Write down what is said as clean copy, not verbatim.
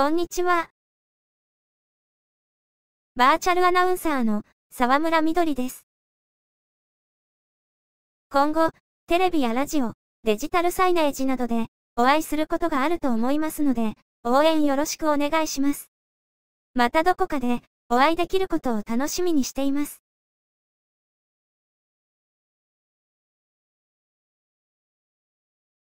こんにちは。バーチャルアナウンサーの沢村みどりです。今後、テレビやラジオ、デジタルサイネージなどでお会いすることがあると思いますので、応援よろしくお願いします。またどこかでお会いできることを楽しみにしています。